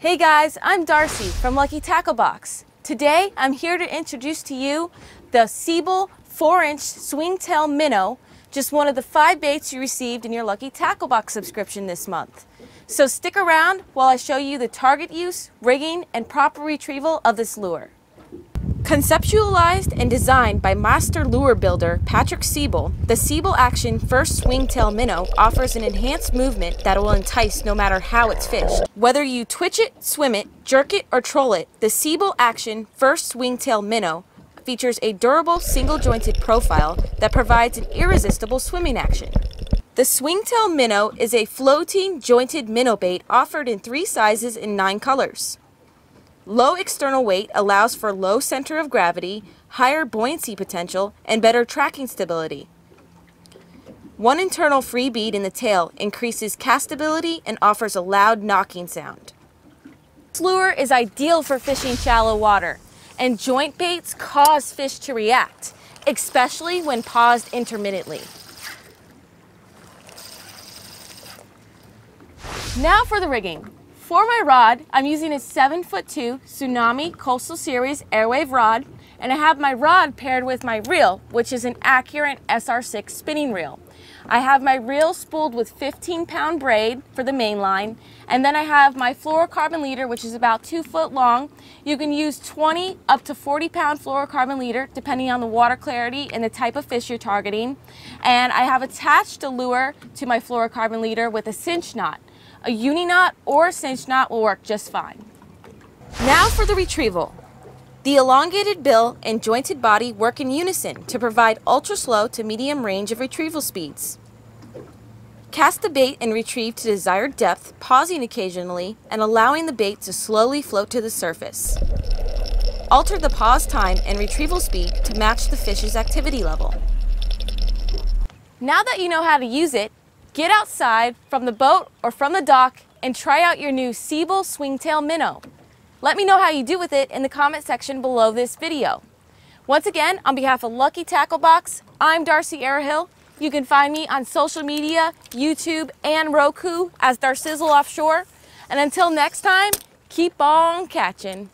Hey guys, I'm Darcie from Lucky Tackle Box. Today I'm here to introduce to you the Sebile 4-inch swingtail minnow, just one of the 5 baits you received in your Lucky Tackle Box subscription this month. So stick around while I show you the target use, rigging, and proper retrieval of this lure. Conceptualized and designed by master lure builder Patrick Sebile, the Sebile Action First Swingtail Minnow offers an enhanced movement that will entice no matter how it's fished. Whether you twitch it, swim it, jerk it, or troll it, the Sebile Action First Swingtail Minnow features a durable single-jointed profile that provides an irresistible swimming action. The Swingtail Minnow is a floating jointed minnow bait offered in 3 sizes and 9 colors. Low external weight allows for low center of gravity, higher buoyancy potential, and better tracking stability. 1 internal free bead in the tail increases castability and offers a loud knocking sound. This lure is ideal for fishing shallow water, and joint baits cause fish to react, especially when paused intermittently. Now for the rigging. For my rod, I'm using a 7'2" Tsunami Coastal Series Airwave rod, and I have my rod paired with my reel, which is an Accurate SR6 spinning reel. I have my reel spooled with 15-pound braid for the main line, and then I have my fluorocarbon leader, which is about 2 foot long. You can use 20 up to 40-pound fluorocarbon leader, depending on the water clarity and the type of fish you're targeting. And I have attached a lure to my fluorocarbon leader with a cinch knot. A uni knot or a cinch knot will work just fine. Now for the retrieval. The elongated bill and jointed body work in unison to provide ultra slow to medium range of retrieval speeds. Cast the bait and retrieve to desired depth, pausing occasionally and allowing the bait to slowly float to the surface. Alter the pause time and retrieval speed to match the fish's activity level. Now that you know how to use it, get outside from the boat or from the dock and try out your new Sebile Swingtail Minnow. Let me know how you do with it in the comment section below this video. Once again, on behalf of Lucky Tackle Box, I'm Darcy Arhill. You can find me on social media, YouTube, and Roku as Darcizzle Offshore. And until next time, keep on catching.